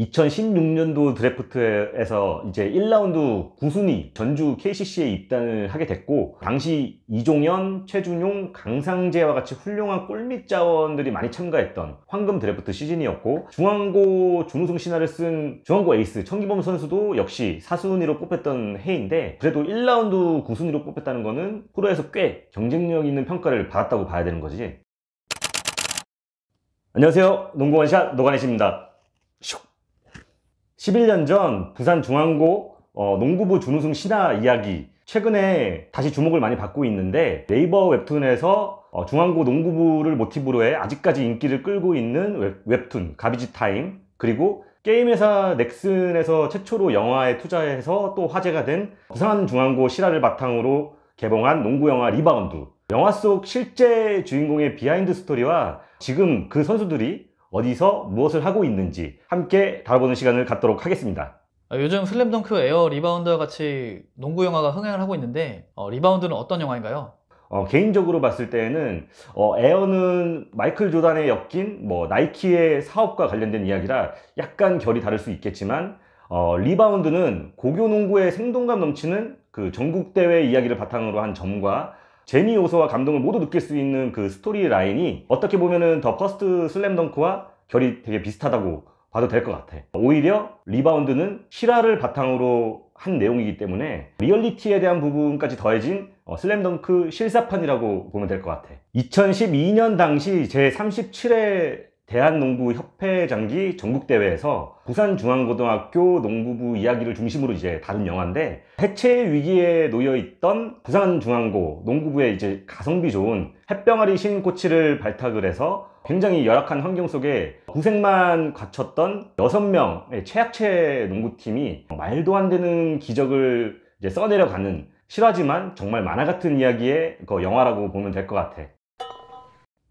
2016년도 드래프트에서 이제 1라운드 9순위 전주 KCC에 입단을 하게 됐고, 당시 이종현, 최준용, 강상재와 같이 훌륭한 골밑 자원들이 많이 참가했던 황금 드래프트 시즌이었고, 중앙고 준우승 신화를 쓴 중앙고 에이스 천기범 선수도 역시 4순위로 뽑혔던 해인데, 그래도 1라운드 9순위로 뽑혔다는 거는 프로에서 꽤 경쟁력 있는 평가를 받았다고 봐야 되는 거지. 안녕하세요, 농구 원샷 노관의 씨입니다. 11년 전 부산 중앙고 농구부 준우승 신화 이야기, 최근에 다시 주목을 많이 받고 있는데, 네이버 웹툰에서 중앙고 농구부를 모티브로 해 아직까지 인기를 끌고 있는 웹툰 가비지 타임, 그리고 게임회사 넥슨에서 최초로 영화에 투자해서 또 화제가 된 부산 중앙고 실화를 바탕으로 개봉한 농구 영화 리바운드, 영화 속 실제 주인공의 비하인드 스토리와 지금 그 선수들이 어디서 무엇을 하고 있는지 함께 다뤄보는 시간을 갖도록 하겠습니다. 요즘 슬램덩크, 에어, 리바운드와 같이 농구 영화가 흥행을 하고 있는데 리바운드는 어떤 영화인가요? 개인적으로 봤을 때는 에어는 마이클 조단의 엮인 나이키의 사업과 관련된 이야기라 약간 결이 다를 수 있겠지만, 리바운드는 고교 농구의 생동감 넘치는 그 전국대회 이야기를 바탕으로 한 점과 재미 요소와 감동을 모두 느낄 수 있는 그 스토리 라인이 어떻게 보면은 더 퍼스트 슬램덩크와 결이 되게 비슷하다고 봐도 될 것 같아. 오히려 리바운드는 실화를 바탕으로 한 내용이기 때문에 리얼리티에 대한 부분까지 더해진 슬램덩크 실사판이라고 보면 될 것 같아. 2012년 당시 제37회 대한농구협회 장기 전국대회에서 부산중앙고등학교 농구부 이야기를 중심으로 이제 다룬 영화인데, 해체 위기에 놓여있던 부산중앙고 농구부의 이제 가성비 좋은 햇병아리 신코치를 발탁을 해서 굉장히 열악한 환경 속에 고생만 갖췄던 6명의 최약체 농구팀이 말도 안 되는 기적을 이제 써내려가는 실화지만 정말 만화 같은 이야기의 그 영화라고 보면 될 것 같아.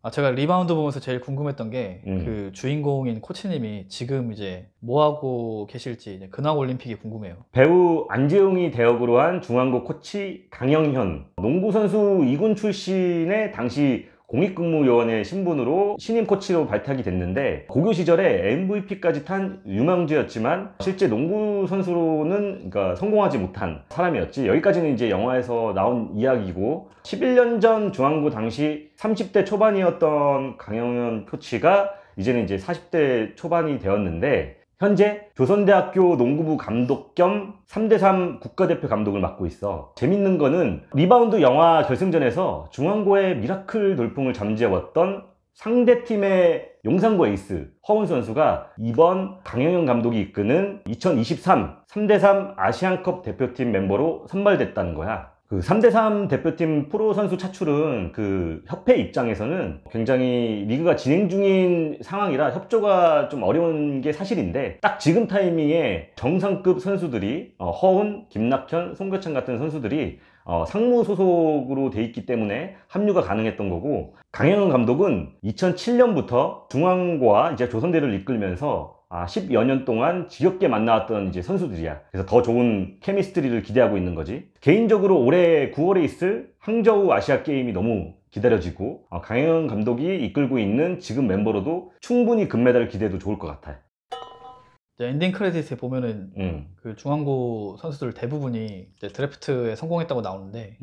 제가 리바운드 보면서 제일 궁금했던 게 그 주인공인 코치님이 지금 이제 뭐하고 계실지, 근황올림픽이 궁금해요. 배우 안재용이 대역으로 한 중앙고 코치 강영현, 농구선수 2군 출신의 당시 공익근무요원의 신분으로 신임 코치로 발탁이 됐는데, 고교 시절에 MVP까지 탄 유망주였지만 실제 농구 선수로는 성공하지 못한 사람이었지. 여기까지는 이제 영화에서 나온 이야기고, 11년 전 중앙고 당시 30대 초반이었던 강영현 코치가 이제는 이제 40대 초반이 되었는데, 현재 조선대학교 농구부 감독 겸 3대3 국가대표 감독을 맡고 있어. 재밌는 거는 리바운드 영화 결승전에서 중앙고의 미라클 돌풍을 잠재웠던 상대팀의 용산고 에이스 허훈 선수가 이번 강영현 감독이 이끄는 2023 3대3 아시안컵 대표팀 멤버로 선발됐다는 거야. 그 3대3 대표팀 프로 선수 차출은 그 협회 입장에서는 굉장히 리그가 진행 중인 상황이라 협조가 좀 어려운 게 사실인데, 딱 지금 타이밍에 정상급 선수들이 허훈, 김낙현, 송교창 같은 선수들이 상무 소속으로 돼 있기 때문에 합류가 가능했던 거고, 강영현 감독은 2007년부터 중앙고와 이제 조선대를 이끌면서 10여 년 동안 지겹게 만나왔던 이제 선수들이야. 그래서 더 좋은 케미스트리를 기대하고 있는 거지. 개인적으로 올해 9월에 있을 항저우 아시아 게임이 너무 기다려지고, 강영현 감독이 이끌고 있는 지금 멤버로도 충분히 금메달을 기대해도 좋을 것 같아요. 엔딩 크레딧에 보면은 그 중앙고 선수들 대부분이 이제 드래프트에 성공했다고 나오는데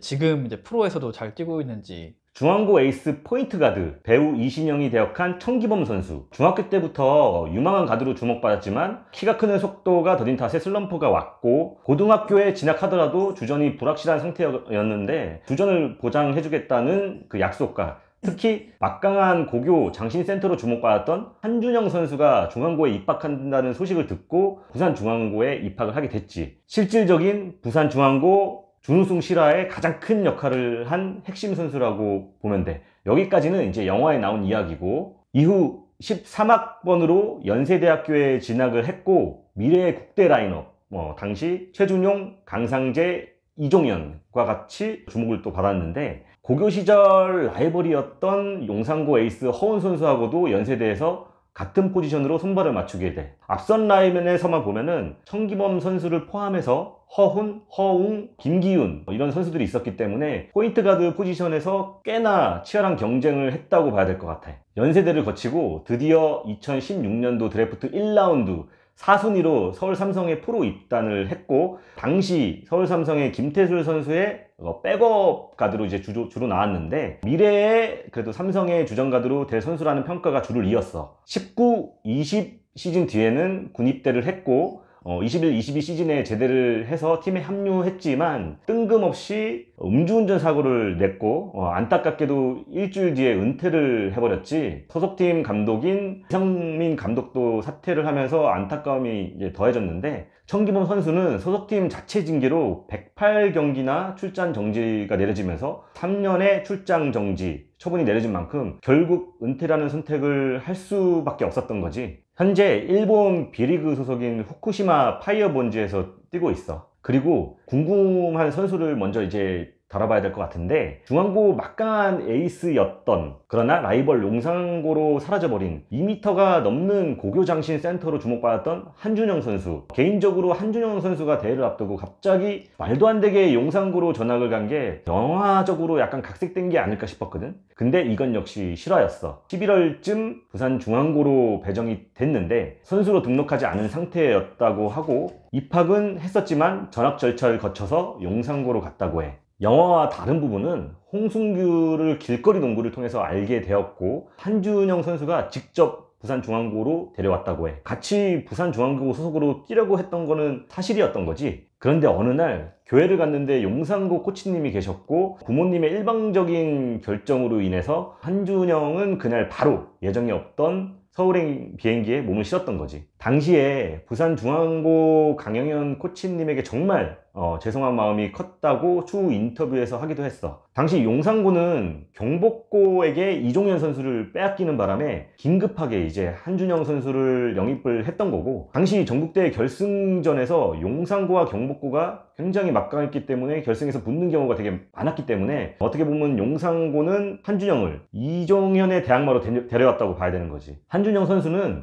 지금 이제 프로에서도 잘 뛰고 있는지. 중앙고 에이스 포인트 가드 배우 이신영이 대역한 천기범 선수, 중학교 때부터 유망한 가드로 주목받았지만 키가 크는 속도가 더딘 탓에 슬럼프가 왔고, 고등학교에 진학하더라도 주전이 불확실한 상태였는데 주전을 보장해주겠다는 그 약속과, 특히 막강한 고교 장신센터로 주목받았던 한준영 선수가 중앙고에 입학한다는 소식을 듣고 부산중앙고에 입학을 하게 됐지. 실질적인 부산중앙고 준우승 실화에 가장 큰 역할을 한 핵심 선수라고 보면 돼. 여기까지는 이제 영화에 나온 이야기고, 이후 13학번으로 연세대학교에 진학을 했고, 미래의 국대 라인업, 당시 최준용, 강상재, 이종현과 같이 주목을 또 받았는데, 고교 시절 라이벌이었던 용산고 에이스 허훈 선수하고도 연세대에서 같은 포지션으로 손발을 맞추게 돼. 앞선 라인에서만 보면은 천기범 선수를 포함해서 허훈, 허웅, 김기훈 이런 선수들이 있었기 때문에 포인트 가드 포지션에서 꽤나 치열한 경쟁을 했다고 봐야 될 것 같아. 연세대를 거치고 드디어 2016년도 드래프트 1라운드 4순위로 서울 삼성에 프로 입단을 했고, 당시 서울 삼성의 김태술 선수의 백업 가드로 이제 주로 나왔는데, 미래에 그래도 삼성의 주전 가드로 될 선수라는 평가가 주를 이었어. 19, 20 시즌 뒤에는 군입대를 했고 21, 22 시즌에 제대를 해서 팀에 합류했지만 뜬금없이 음주운전 사고를 냈고 안타깝게도 일주일 뒤에 은퇴를 해버렸지. 소속팀 감독인 이상민 감독도 사퇴를 하면서 안타까움이 이제 더해졌는데, 천기범 선수는 소속팀 자체 징계로 108경기나 출전 정지가 내려지면서 3년의 출장 정지 처분이 내려진 만큼 결국 은퇴라는 선택을 할 수밖에 없었던 거지. 현재 일본 B리그 소속인 후쿠시마 파이어본즈에서 뛰고 있어. 그리고 궁금한 선수를 먼저 이제 다뤄봐야 될 것 같은데, 중앙고 막강한 에이스였던 그러나 라이벌 용산고로 사라져버린 2m가 넘는 고교장신 센터로 주목받았던 한준영 선수. 개인적으로 한준영 선수가 대회를 앞두고 갑자기 말도 안 되게 용산고로 전학을 간 게 영화적으로 약간 각색된 게 아닐까 싶었거든. 근데 이건 역시 실화였어. 11월쯤 부산 중앙고로 배정이 됐는데 선수로 등록하지 않은 상태였다고 하고, 입학은 했었지만 전학 절차를 거쳐서 용산고로 갔다고 해. 영화와 다른 부분은 홍승규를 길거리 농구를 통해서 알게 되었고, 한준영 선수가 직접 부산중앙고로 데려왔다고 해. 같이 부산중앙고 소속으로 뛰려고 했던 거는 사실이었던 거지. 그런데 어느 날 교회를 갔는데 용산고 코치님이 계셨고, 부모님의 일방적인 결정으로 인해서 한준영은 그날 바로 예정이 없던 서울행 비행기에 몸을 실었던 거지. 당시에 부산중앙고 강영현 코치님에게 정말 죄송한 마음이 컸다고 추후 인터뷰에서 하기도 했어. 당시 용산고는 경복고에게 이종현 선수를 빼앗기는 바람에 긴급하게 이제 한준영 선수를 영입을 했던 거고, 당시 전국대 결승전에서 용산고와 경복고가 굉장히 막강했기 때문에 결승에서 붙는 경우가 되게 많았기 때문에 어떻게 보면 용산고는 한준영을 이종현의 대항마로 데려왔다고 봐야 되는 거지. 한준영 선수는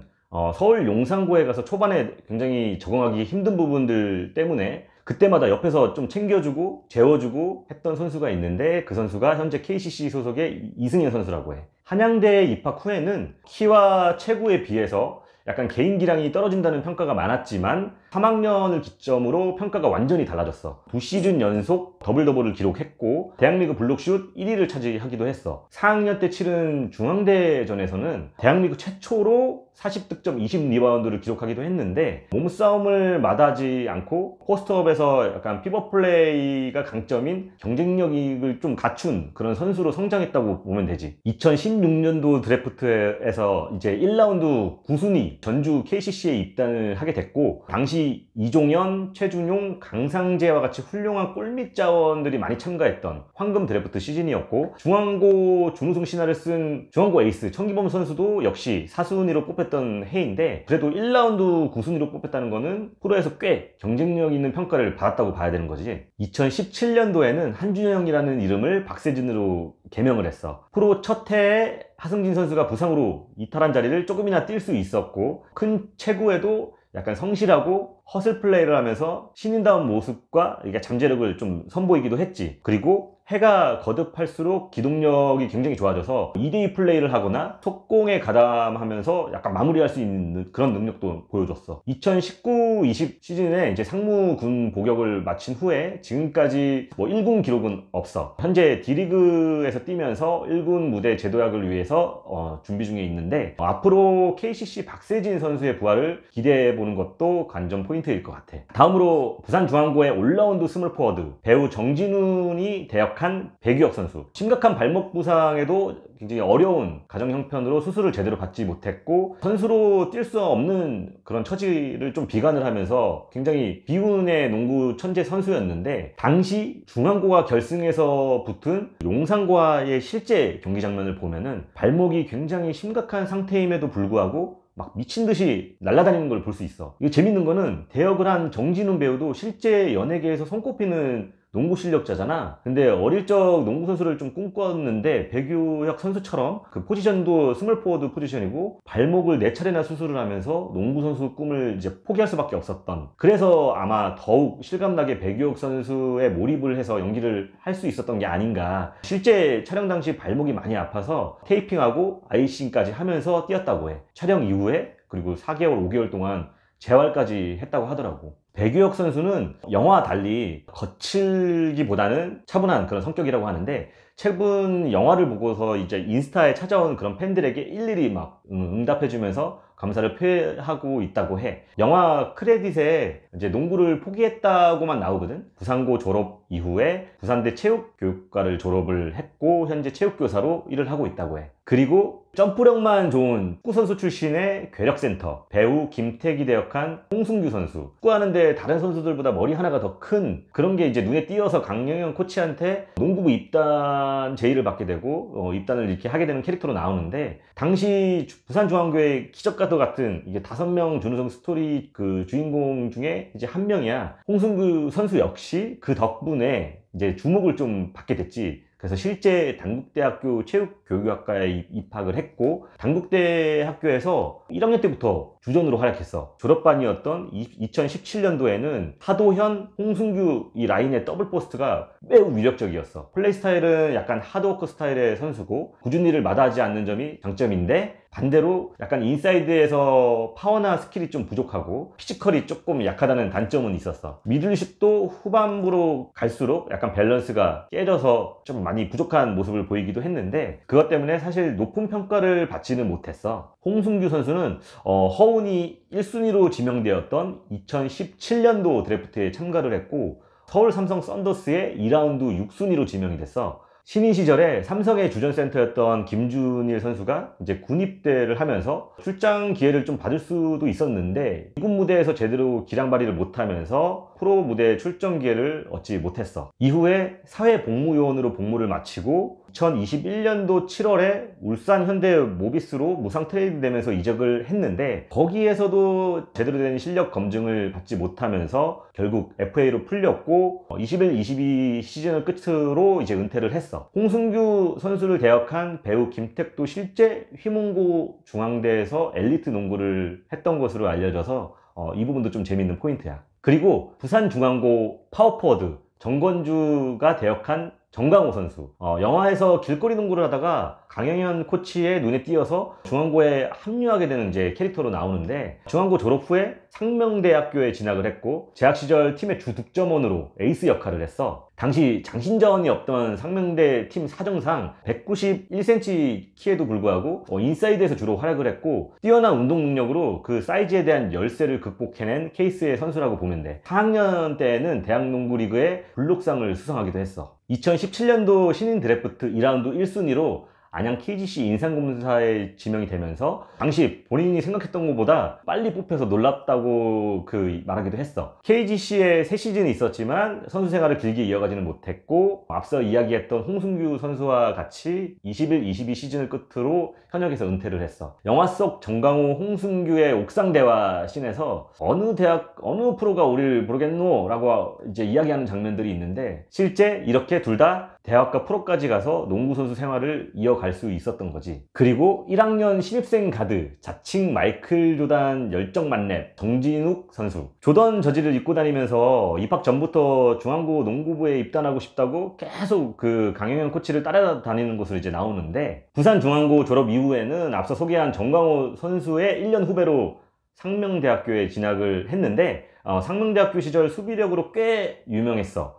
서울 용산고에 가서 초반에 굉장히 적응하기 힘든 부분들 때문에 그때마다 옆에서 좀 챙겨주고 재워주고 했던 선수가 있는데, 그 선수가 현재 KCC 소속의 이승현 선수라고 해. 한양대에 입학 후에는 키와 체구에 비해서 약간 개인 기량이 떨어진다는 평가가 많았지만 3학년을 기점으로 평가가 완전히 달라졌어. 2시즌 연속 더블더블을 기록했고 대학리그 블록슛 1위를 차지하기도 했어. 4학년 때 치른 중앙대전에서는 대학리그 최초로 40득점 20리바운드를 기록하기도 했는데, 몸싸움을 마다하지 않고 포스트업에서 약간 피벗플레이가 강점인 경쟁력을 좀 갖춘 그런 선수로 성장했다고 보면 되지. 2016년도 드래프트에서 이제 1라운드 9순위 전주 KCC에 입단을 하게 됐고, 당시 이종현, 최준용, 강상재와 같이 훌륭한 골밑 자원들이 많이 참가했던 황금 드래프트 시즌이었고, 중앙고 준우승 신화를 쓴 중앙고 에이스 천기범 선수도 역시 4순위로 뽑혔던 해인데, 그래도 1라운드 9순위로 뽑혔다는 거는 프로에서 꽤 경쟁력 있는 평가를 받았다고 봐야 되는 거지. 2017년도에는 한준영이라는 이름을 박세진으로 개명을 했어. 프로 첫 해에 하승진 선수가 부상으로 이탈한 자리를 조금이나 뛸 수 있었고, 큰 체구에도 약간 성실하고 허슬 플레이를 하면서 신인다운 모습과 잠재력을 좀 선보이기도 했지. 그리고 해가 거듭할수록 기동력이 굉장히 좋아져서 2대2 플레이를 하거나 속공에 가담하면서 약간 마무리할 수 있는 그런 능력도 보여줬어. 2019-20 시즌에 이제 상무군 복역을 마친 후에 지금까지 1군 기록은 없어. 현재 D리그에서 뛰면서 1군 무대 재도약을 위해서 준비 중에 있는데, 앞으로 KCC 박세진 선수의 부활을 기대해보는 것도 관전 포인트일 것 같아. 다음으로 부산중앙고의 올라운드 스몰 포워드 배우 정진욱이 대역 한 배규혁 선수. 심각한 발목 부상에도 굉장히 어려운 가정 형편으로 수술을 제대로 받지 못했고, 선수로 뛸 수 없는 그런 처지를 좀 비관을 하면서 굉장히 비운의 농구 천재 선수였는데, 당시 중앙고와 결승에서 붙은 용산고와의 실제 경기 장면을 보면은 발목이 굉장히 심각한 상태임에도 불구하고 막 미친 듯이 날아다니는 걸 볼 수 있어. 이거 재밌는 거는 대역을 한 정진훈 배우도 실제 연예계에서 손꼽히는 농구 실력자잖아. 근데 어릴 적 농구 선수를 좀 꿈꿨는데 배규혁 선수처럼 그 포지션도 스몰 포워드 포지션이고 발목을 4차례나 수술을 하면서 농구 선수 꿈을 이제 포기할 수밖에 없었던, 그래서 아마 더욱 실감나게 배규혁 선수에 몰입을 해서 연기를 할 수 있었던 게 아닌가. 실제 촬영 당시 발목이 많이 아파서 테이핑하고 아이싱까지 하면서 뛰었다고 해. 촬영 이후에 그리고 4개월 5개월 동안 재활까지 했다고 하더라고. 배규혁 선수는 영화와 달리 거칠기보다는 차분한 그런 성격이라고 하는데, 최근 영화를 보고서 이제 인스타에 찾아온 그런 팬들에게 일일이 막 응답해주면서 감사를 표하고 있다고 해. 영화 크레딧에 이제 농구를 포기했다고만 나오거든. 부산고 졸업 이후에 부산대 체육교육과를 졸업을 했고 현재 체육교사로 일을 하고 있다고 해. 그리고 점프력만 좋은 축구선수 출신의 괴력센터, 배우 김태기 대역한 홍승규 선수. 축구하는데 다른 선수들보다 머리 하나가 더 큰 그런 게 이제 눈에 띄어서 강영현 코치한테 농구부 입단 제의를 받게 되고 입단을 이렇게 하게 되는 캐릭터로 나오는데, 당시 부산중앙고의 기적과 같은 이게 5명 준우승 스토리 그 주인공 중에 이제 한 명이야. 홍승규 선수 역시 그 덕분에 이제 주목을 좀 받게 됐지. 그래서 실제 단국대학교 체육교육학과에 입학을 했고 단국대학교에서 1학년 때부터 주전으로 활약했어. 졸업반이었던 2017년도에는 하도현, 홍승규 이 라인의 더블 포스트가 매우 위력적이었어. 플레이 스타일은 약간 하드워커 스타일의 선수고 꾸준히 일을 마다하지 않는 점이 장점인데, 반대로 약간 인사이드에서 파워나 스킬이 좀 부족하고 피지컬이 조금 약하다는 단점은 있었어. 미들슛도 후반부로 갈수록 약간 밸런스가 깨져서 좀 많이 부족한 모습을 보이기도 했는데, 그것 때문에 사실 높은 평가를 받지는 못했어. 홍승규 선수는 허훈이 1순위로 지명되었던 2017년도 드래프트에 참가를 했고 서울 삼성 썬더스의 2라운드 6순위로 지명이 됐어. 신인 시절에 삼성의 주전센터였던 김준일 선수가 이제 군입대를 하면서 출장 기회를 좀 받을 수도 있었는데 이군 무대에서 제대로 기량 발휘를 못하면서 프로 무대 출전 기회를 얻지 못했어. 이후에 사회복무요원으로 복무를 마치고 2021년도 7월에 울산 현대 모비스로 무상 트레이드되면서 이적을 했는데 거기에서도 제대로 된 실력 검증을 받지 못하면서 결국 FA로 풀렸고 21-22 시즌을 끝으로 이제 은퇴를 했어. 홍승규 선수를 대역한 배우 김택도 실제 휘문고 중앙대에서 엘리트 농구를 했던 것으로 알려져서 이 부분도 좀 재밌는 포인트야. 그리고 부산중앙고 파워포워드 정건주가 대역한 정강호 선수. 영화에서 길거리 농구를 하다가 강영현 코치의 눈에 띄어서 중앙고에 합류하게 되는 이제 캐릭터로 나오는데, 중앙고 졸업 후에 상명대학교에 진학을 했고 재학 시절 팀의 주 득점원으로 에이스 역할을 했어. 당시 장신자원이 없던 상명대 팀 사정상 191cm 키에도 불구하고 인사이드에서 주로 활약을 했고 뛰어난 운동 능력으로 그 사이즈에 대한 열세를 극복해낸 케이스의 선수라고 보면 돼. 4학년 때에는 대한농구리그의 블록상을 수상하기도 했어. 2017년도 신인 드래프트 2라운드 1순위로 안양 KGC 인삼검사에 지명이 되면서 당시 본인이 생각했던 것보다 빨리 뽑혀서 놀랍다고 말하기도 했어. KGC에 3시즌이 있었지만 선수 생활을 길게 이어가지는 못했고 앞서 이야기했던 홍승규 선수와 같이 21-22 시즌을 끝으로 현역에서 은퇴를 했어. 영화 속 정강호 홍승규의 옥상대화 씬에서 어느 대학 어느 프로가 우리를 모르겠노 라고 이제 이야기하는 장면들이 있는데, 실제 이렇게 둘 다 대학과 프로까지 가서 농구선수 생활을 이어갈 수 있었던 거지. 그리고 1학년 신입생 가드, 자칭 마이클 조단 열정만렙 정진욱 선수. 조던 저지를 입고 다니면서 입학 전부터 중앙고 농구부에 입단하고 싶다고 계속 그 강영현 코치를 따라다니는 것으로 이제 나오는데, 부산중앙고 졸업 이후에는 앞서 소개한 정강호 선수의 1년 후배로 상명대학교에 진학을 했는데 상명대학교 시절 수비력으로 꽤 유명했어.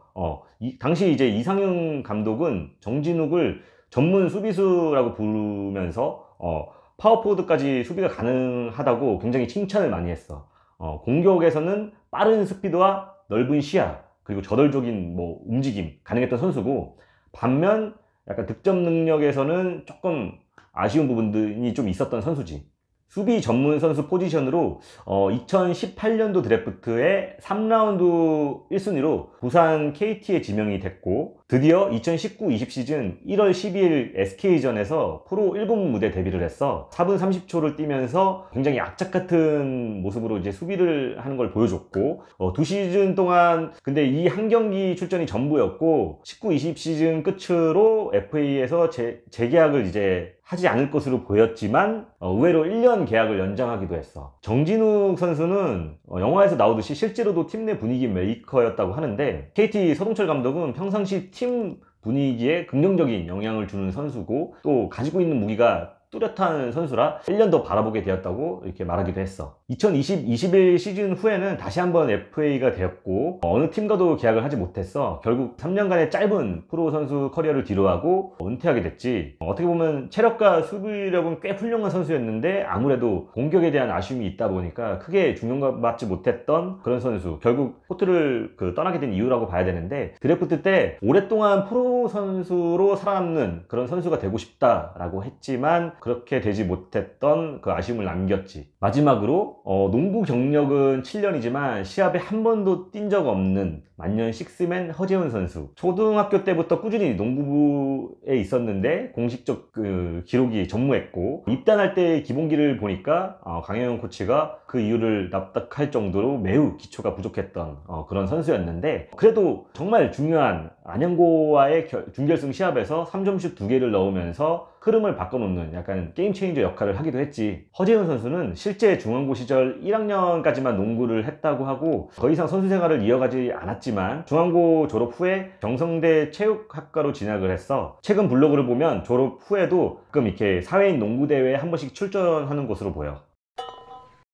당시 이제 이상민 감독은 정진욱을 전문 수비수라고 부르면서 파워포워드까지 수비가 가능하다고 굉장히 칭찬을 많이 했어. 공격에서는 빠른 스피드와 넓은 시야 그리고 저돌적인 움직임 가능했던 선수고, 반면 약간 득점 능력에서는 조금 아쉬운 부분들이 좀 있었던 선수지. 수비 전문 선수 포지션으로 2018년도 드래프트에 3라운드 1순위로 부산 KT에 지명이 됐고, 드디어 2019-20 시즌 1월 12일 SK전에서 프로 1군 무대 데뷔를 했어. 4분 30초를 뛰면서 굉장히 악착 같은 모습으로 이제 수비를 하는 걸 보여줬고, 두 시즌 동안 근데 이 한 경기 출전이 전부였고, 19-20 시즌 끝으로 FA에서 재계약을 이제 하지 않을 것으로 보였지만 의외로 1년 계약을 연장하기도 했어. 정진욱 선수는 영화에서 나오듯이 실제로도 팀 내 분위기 메이커였다고 하는데, KT 서동철 감독은 평상시 팀 분위기에 긍정적인 영향을 주는 선수고 또 가지고 있는 무기가 뚜렷한 선수라 1년 더 바라보게 되었다고 이렇게 말하기도 했어. 2020-21 시즌 후에는 다시 한번 FA가 되었고 어느 팀과도 계약을 하지 못했어. 결국 3년간의 짧은 프로 선수 커리어를 뒤로하고 은퇴하게 됐지. 어떻게 보면 체력과 수비력은 꽤 훌륭한 선수였는데 아무래도 공격에 대한 아쉬움이 있다 보니까 크게 중용받지 못했던 그런 선수, 결국 코트를 떠나게 된 이유라고 봐야 되는데, 드래프트 때 오랫동안 프로 선수로 살아남는 그런 선수가 되고 싶다라고 했지만 그렇게 되지 못했던 그 아쉬움을 남겼지. 마지막으로 농구 경력은 7년이지만 시합에 한 번도 뛴 적 없는 만년 식스맨 허재훈 선수. 초등학교 때부터 꾸준히 농구부에 있었는데 공식적 기록이 전무했고, 입단할 때 기본기를 보니까 강영현 코치가 그 이유를 납득할 정도로 매우 기초가 부족했던 그런 선수였는데, 그래도 정말 중요한 안양고와의 준결승 시합에서 3점슛 2개를 넣으면서 흐름을 바꿔놓는 약간 게임 체인저 역할을 하기도 했지. 허재훈 선수는 실제 중앙고 시절 1학년까지만 농구를 했다고 하고 더 이상 선수 생활을 이어가지 않았지만 중앙고 졸업 후에 경성대 체육학과로 진학을 했어. 최근 블로그를 보면 졸업 후에도 가끔 이렇게 사회인 농구대회에 한 번씩 출전하는 것으로 보여.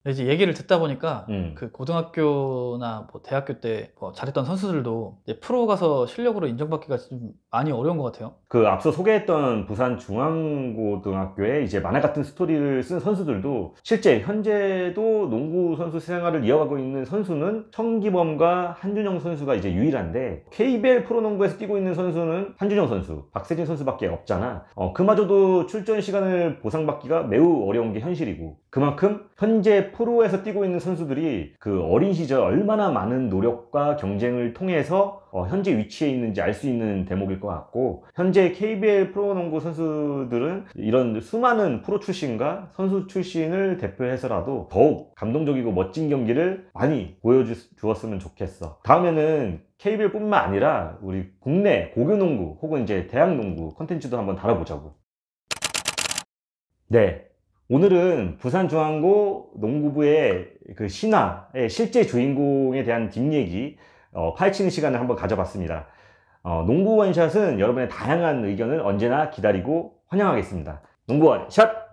이제 얘기를 듣다 보니까 그 고등학교나 뭐 대학교 때 뭐 잘했던 선수들도 이제 프로 가서 실력으로 인정받기가 좀 많이 어려운 것 같아요. 그 앞서 소개했던 부산 중앙고등학교에 이제 만화 같은 스토리를 쓴 선수들도 실제 현재도 농구 선수 생활을 이어가고 있는 선수는 천기범과 한준영 선수가 이제 유일한데, KBL 프로농구에서 뛰고 있는 선수는 한준영 선수, 박세진 선수밖에 없잖아. 그마저도 출전 시간을 보상받기가 매우 어려운 게 현실이고, 그만큼 현재 프로에서 뛰고 있는 선수들이 그 어린 시절 얼마나 많은 노력과 경쟁을 통해서 현재 위치에 있는지 알 수 있는 대목일 것 같고, 현재 KBL 프로농구 선수들은 이런 수많은 프로 출신과 선수 출신을 대표해서라도 더욱 감동적이고 멋진 경기를 많이 보여주었으면 좋겠어. 다음에는 KBL 뿐만 아니라 우리 국내 고교농구 혹은 이제 대학농구 콘텐츠도 한번 다뤄보자고. 네, 오늘은 부산중앙고 농구부의 그 신화의 실제 주인공에 대한 뒷얘기 파헤치는 시간을 한번 가져봤습니다. 농구 원샷은 여러분의 다양한 의견을 언제나 기다리고 환영하겠습니다. 농구 원샷!